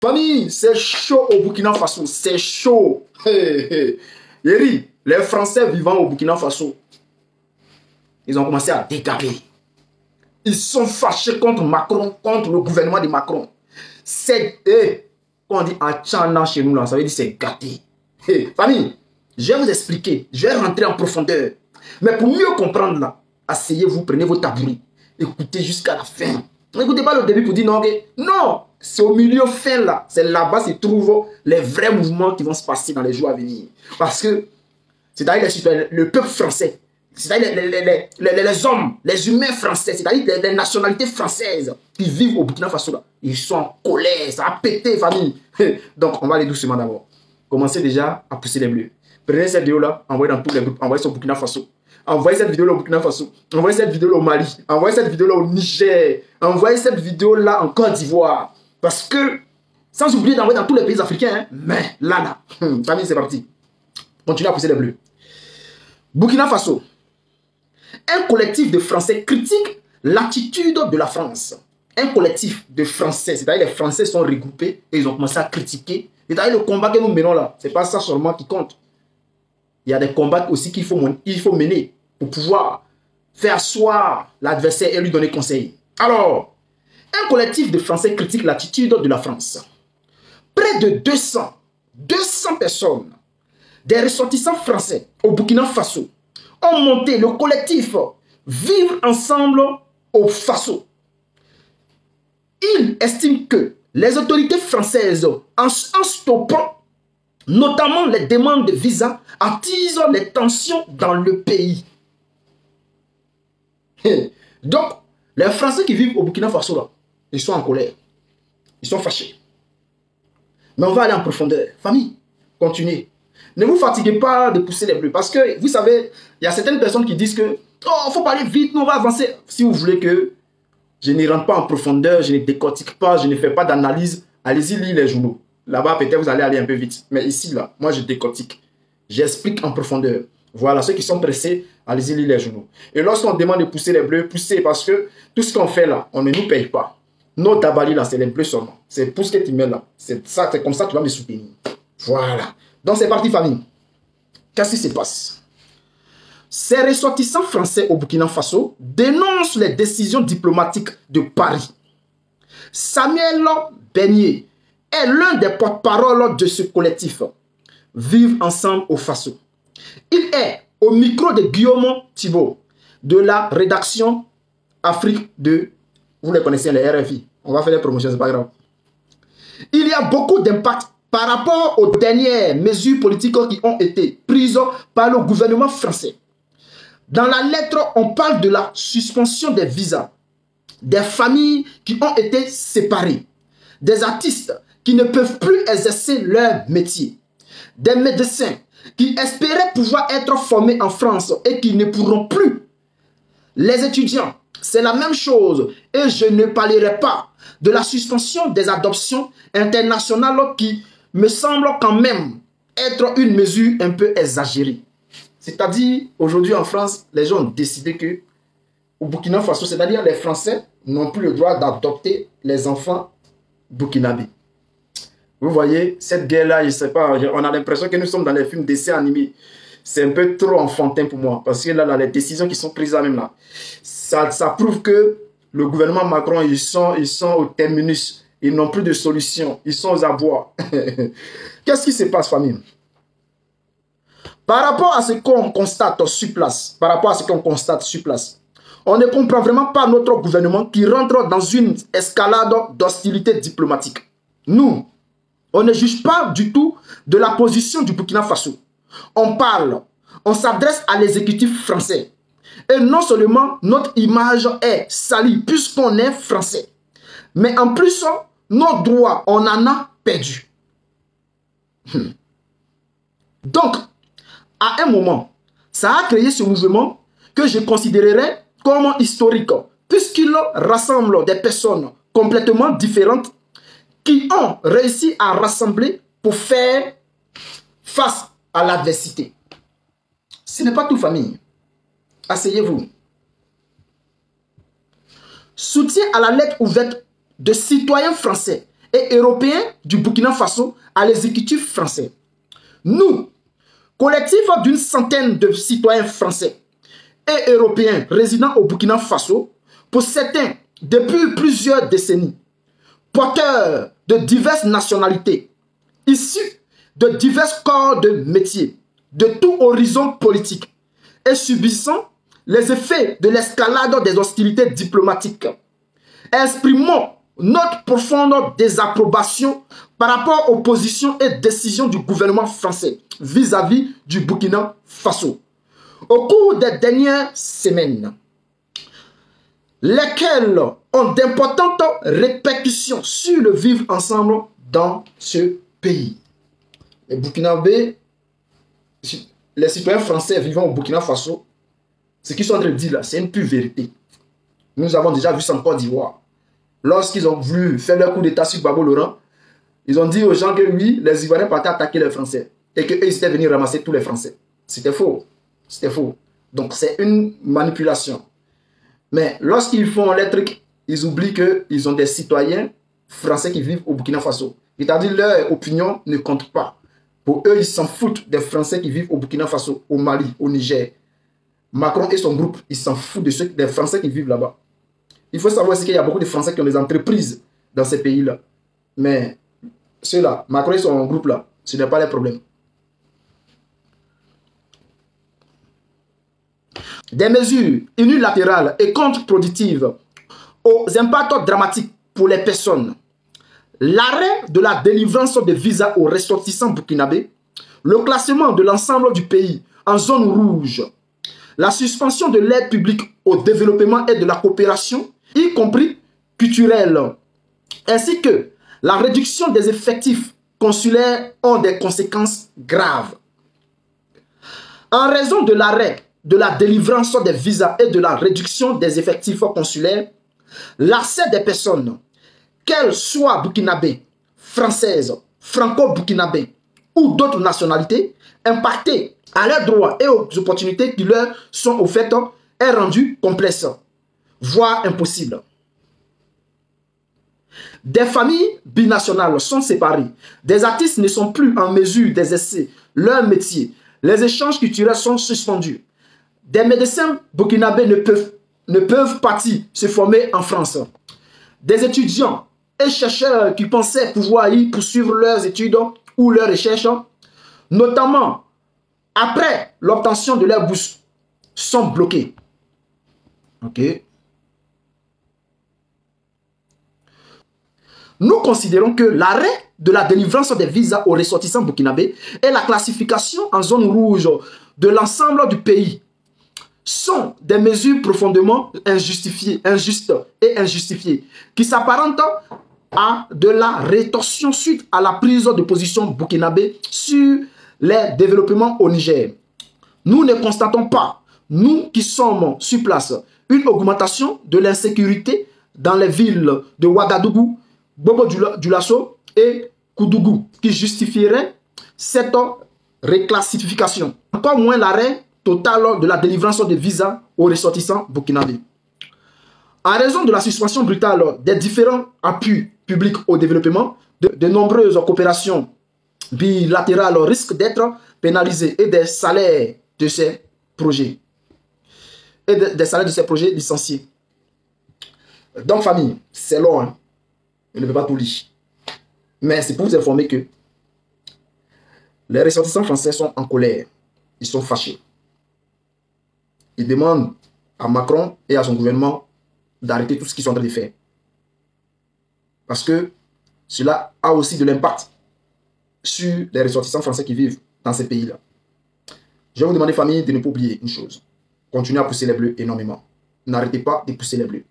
Famille, c'est chaud au Burkina Faso, c'est chaud. Yeri, les Français vivant au Burkina Faso, ils ont commencé à dégager. Ils sont fâchés contre Macron, contre le gouvernement de Macron. C'est, quand on dit en tchana chez nous, là, ça veut dire c'est gâté. Famille, je vais vous expliquer, je vais rentrer en profondeur. Mais pour mieux comprendre, là, asseyez-vous, prenez vos tabourets, écoutez jusqu'à la fin. N'écoutez pas le début pour dire non, okay. Non, c'est au milieu fin là. C'est là-bas se trouvent les vrais mouvements qui vont se passer dans les jours à venir. Parce que, c'est-à-dire le peuple français, c'est-à-dire les hommes, les humains français, c'est-à-dire les nationalités françaises qui vivent au Burkina Faso là. Ils sont en colère, ça a pété, famille. Donc, on va aller doucement d'abord. Commencez déjà à pousser les bleus. Prenez cette vidéo là, envoyez dans tous les groupes, envoyez sur Burkina Faso. Envoyez cette vidéo-là au Burkina Faso. Envoyez cette vidéo-là au Mali. Envoyez cette vidéo-là au Niger. Envoyez cette vidéo-là en Côte d'Ivoire. Parce que, sans oublier d'envoyer dans tous les pays africains, hein, mais là, famille, c'est parti. Continuez à pousser les bleus. Burkina Faso. Un collectif de Français critique l'attitude de la France. Un collectif de Français, c'est-à-dire les Français sont regroupés et ils ont commencé à critiquer. C'est-à-dire le combat que nous menons là, c'est pas ça seulement qui compte. Il y a des combats aussi qu'il faut mener pour pouvoir faire asseoir l'adversaire et lui donner conseil. Alors, un collectif de Français critique l'attitude de la France. Près de 200 personnes, des ressortissants français au Burkina Faso, ont monté le collectif Vivre ensemble au Faso. Ils estiment que les autorités françaises, en stoppant notamment les demandes de visa, attisent les tensions dans le pays. Donc, les Français qui vivent au Burkina Faso, là, ils sont en colère. Ils sont fâchés. Mais on va aller en profondeur. Famille, continuez. Ne vous fatiguez pas de pousser les bleus. Parce que, vous savez, il y a certaines personnes qui disent que « Oh, faut parler vite, nous on va avancer. » Si vous voulez que je ne rentre pas en profondeur, je ne décortique pas, je ne fais pas d'analyse, allez-y lire les journaux. Là-bas, peut-être vous allez aller un peu vite. Mais ici, là, moi, je décortique. J'explique en profondeur. Voilà, ceux qui sont pressés, allez-y, lisez les journaux. Et lorsqu'on demande de pousser les bleus, poussez, parce que tout ce qu'on fait là, on ne nous paye pas. Nos tabalis là, c'est les bleus seulement. C'est pour ce que tu mets là. C'est ça, c'est comme ça que tu vas me soutenir. Voilà. Donc, c'est parti, famille. Qu'est-ce qui se passe? Ces ressortissants français au Burkina Faso dénoncent les décisions diplomatiques de Paris. Samuel Benier est l'un des porte-parole de ce collectif Vivre ensemble au Faso. Il est au micro de Guillaume Thibault de la rédaction Afrique 2. Vous les connaissez, les RFI. On va faire les promotions, c'est pas grave. Il y a beaucoup d'impact par rapport aux dernières mesures politiques qui ont été prises par le gouvernement français. Dans la lettre, on parle de la suspension des visas, des familles qui ont été séparées, des artistes qui ne peuvent plus exercer leur métier, des médecins qui espéraient pouvoir être formés en France et qui ne pourront plus. Les étudiants, c'est la même chose, et je ne parlerai pas de la suspension des adoptions internationales qui me semble quand même être une mesure un peu exagérée. C'est-à-dire, aujourd'hui en France, les gens ont décidé que, au Burkina Faso, c'est-à-dire les Français n'ont plus le droit d'adopter les enfants burkinabés. Vous voyez, cette guerre-là, je ne sais pas, on a l'impression que nous sommes dans les films d'essais animés. C'est un peu trop enfantin pour moi, parce que là, les décisions qui sont prises là-même, là, ça prouve que le gouvernement Macron, ils sont au terminus, ils n'ont plus de solution, ils sont aux abois. Qu'est-ce qui se passe, famille? Par rapport à ce qu'on constate sur place, on ne comprend vraiment pas notre gouvernement qui rentre dans une escalade d'hostilité diplomatique. Nous, on ne juge pas du tout de la position du Burkina Faso. On parle, on s'adresse à l'exécutif français. Et non seulement notre image est salie puisqu'on est français, mais en plus, nos droits, on en a perdu. Donc, à un moment, ça a créé ce mouvement que je considérerais comme historique, puisqu'il rassemble des personnes complètement différentes qui ont réussi à rassembler pour faire face à l'adversité. Ce n'est pas tout, famille. Asseyez-vous. Soutien à la lettre ouverte de citoyens français et européens du Burkina Faso à l'exécutif français. Nous, collectif d'une centaine de citoyens français et européens résidant au Burkina Faso, pour certains depuis plusieurs décennies, porteurs de diverses nationalités, issus de divers corps de métier, de tout horizon politique, et subissant les effets de l'escalade des hostilités diplomatiques. Exprimons notre profonde désapprobation par rapport aux positions et décisions du gouvernement français vis-à-vis du Burkina Faso au cours des dernières semaines, lesquelles ont d'importantes répercussions sur le vivre ensemble dans ce pays. Les Burkinabés, les citoyens français vivant au Burkina Faso, ce qu'ils sont en train de dire là, c'est une pure vérité. Nous avons déjà vu ça en Côte d'Ivoire. Lorsqu'ils ont voulu faire leur coup d'état sur Babo-Laurent, ils ont dit aux gens que oui, les Ivoiriens partaient attaquer les Français et qu'eux, ils étaient venus ramasser tous les Français. C'était faux. C'était faux. Donc, c'est une manipulation. Mais lorsqu'ils font les trucs, ils oublient qu'ils ont des citoyens français qui vivent au Burkina Faso. C'est-à-dire leur opinion ne compte pas. Pour eux, ils s'en foutent des Français qui vivent au Burkina Faso, au Mali, au Niger. Macron et son groupe, ils s'en foutent de ceux, des Français qui vivent là-bas. Il faut savoir qu'il y a beaucoup de Français qui ont des entreprises dans ces pays-là. Mais ceux-là, Macron et son groupe-là, ce n'est pas leur problème. Des mesures unilatérales et contre-productives aux impacts dramatiques pour les personnes. L'arrêt de la délivrance de visas aux ressortissants burkinabés. Le classement de l'ensemble du pays en zone rouge. La suspension de l'aide publique au développement et de la coopération, y compris culturelle. Ainsi que la réduction des effectifs consulaires ont des conséquences graves. En raison de l'arrêt de la délivrance des visas et de la réduction des effectifs consulaires, l'accès des personnes, qu'elles soient burkinabées, françaises, franco-burkinabées ou d'autres nationalités, impactées à leurs droits et aux opportunités qui leur sont offertes est rendu complexe, voire impossible. Des familles binationales sont séparées, des artistes ne sont plus en mesure d'exercer leur métier, les échanges culturels sont suspendus. Des médecins burkinabés ne peuvent partir se former en France. Des étudiants et chercheurs qui pensaient pouvoir y poursuivre leurs études ou leurs recherches, notamment après l'obtention de leurs bourses, sont bloqués. Ok. Nous considérons que l'arrêt de la délivrance des visas aux ressortissants burkinabés et la classification en zone rouge de l'ensemble du pays sont des mesures profondément injustes et injustifiées, qui s'apparentent à de la rétorsion suite à la prise de position burkinabé sur les développements au Niger. Nous ne constatons pas, nous qui sommes sur place, une augmentation de l'insécurité dans les villes de Ouagadougou, Bobo-Dioulasso et Koudougou, qui justifierait cette reclassification. Encore moins l'arrêt total de la délivrance de visas aux ressortissants burkinabés. En raison de la suspension brutale des différents appuis publics au développement, de nombreuses coopérations bilatérales risquent d'être pénalisées et des salaires de ces projets licenciés. Donc famille, c'est long, hein? Je ne peux pas tout lire. Mais c'est pour vous informer que les ressortissants français sont en colère, ils sont fâchés. Il demande à Macron et à son gouvernement d'arrêter tout ce qu'ils sont en train de faire. Parce que cela a aussi de l'impact sur les ressortissants français qui vivent dans ces pays-là. Je vais vous demander, famille, de ne pas oublier une chose. Continuez à pousser les bleus énormément. N'arrêtez pas de pousser les bleus.